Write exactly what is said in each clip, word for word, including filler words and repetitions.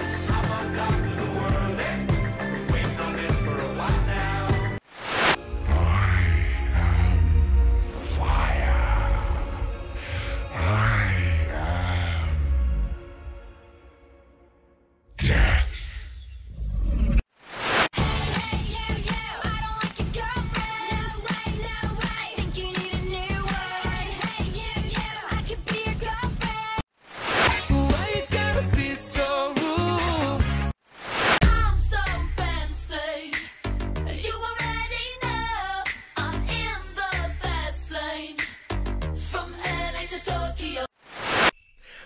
I'm on top of the world, eh? Waiting on this for a while now. I am fire. I am death. Hey, you, you, I don't like your girlfriend. No way, no way. Think you need a new one. Hey, you, you, I could be your girlfriend.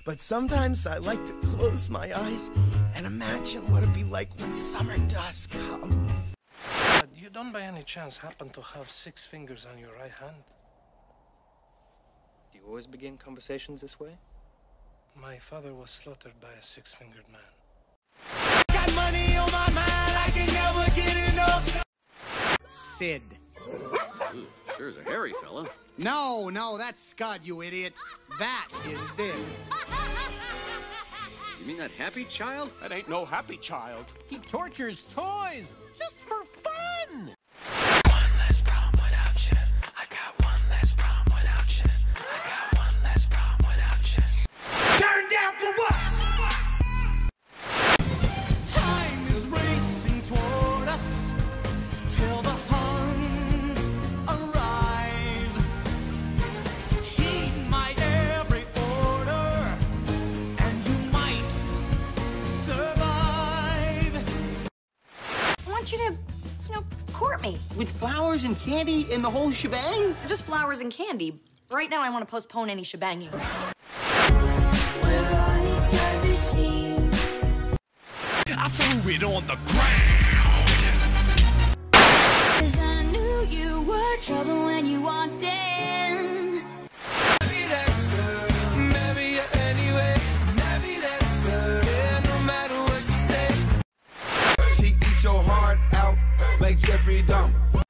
But sometimes I like to close my eyes and imagine what it'd be like when summer does come. You don't by any chance happen to have six fingers on your right hand? Do you always begin conversations this way? My father was slaughtered by a six-fingered man. Got money on my mind, I can never get enough. Sid. Ooh, sure is a hairy fella. No, no, that's Scud, you idiot. That is Sid. You mean that happy child? That ain't no happy child. He tortures toys just for fun. One less problem without you. I got one less problem without you. I got one less problem without you. Turn down for what? Time is racing toward us till the Huns arrive. Heed my every order, and you might survive. I want you to, you know, court me. With flowers and candy and the whole shebang? Just flowers and candy. Right now I want to postpone any shebanging. We're on each other's team. I threw it on the ground. You were trouble when you walked in. Maybe that's her, maybe anyway, maybe that's her, yeah, no matter what you say. She eats your heart out like Jeffrey Dahmer.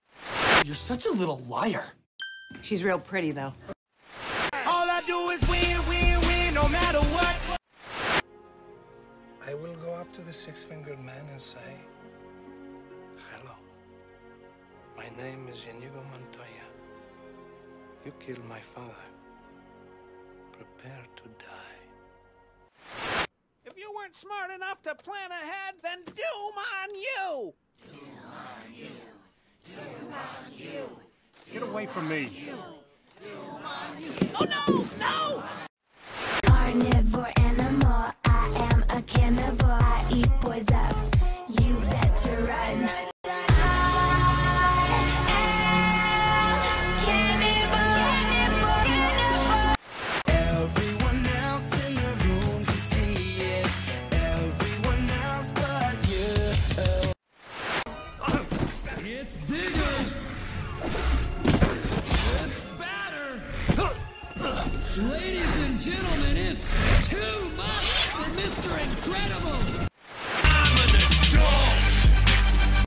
You're such a little liar. She's real pretty though. All I do is win, win, win, no matter what. I will go up to the six-fingered man and say, hello. My name is Inigo Montoya. You killed my father. Prepare to die. If you weren't smart enough to plan ahead, then doom on you! Doom on you. Doom on you. Get away from me. Doom on you. Oh no! No! Carnivore animal. I am a cannibal. I eat boys up. You better run. It's bigger! It's badder! Ladies and gentlemen, it's too much for Mister Incredible! I'm an adult!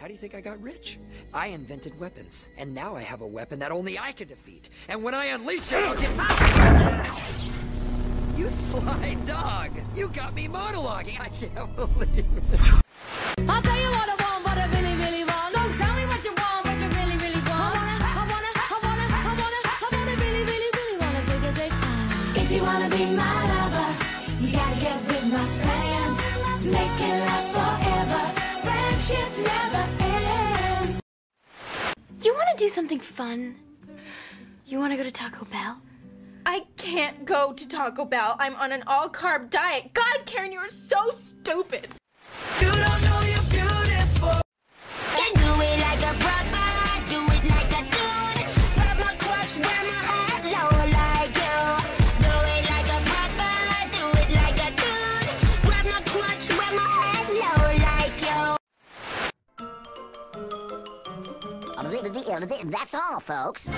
How do you think I got rich? I invented weapons, and now I have a weapon that only I can defeat. And when I unleash it, I'll get... You sly dog! You got me monologuing! I can't believe it! I'll tell you what I want, what I really, really want! You want to do something fun? You want to go to Taco Bell? I can't go to Taco Bell. I'm on an all-carb diet. God, Karen, you are so stupid. You don't know you're beautiful. Can do it like a brother. Do it like a dude. Put my crutch down my head low like you. Do it like a brother. Do it like a dude. Grab my crutch with my head low like you. That's all, folks.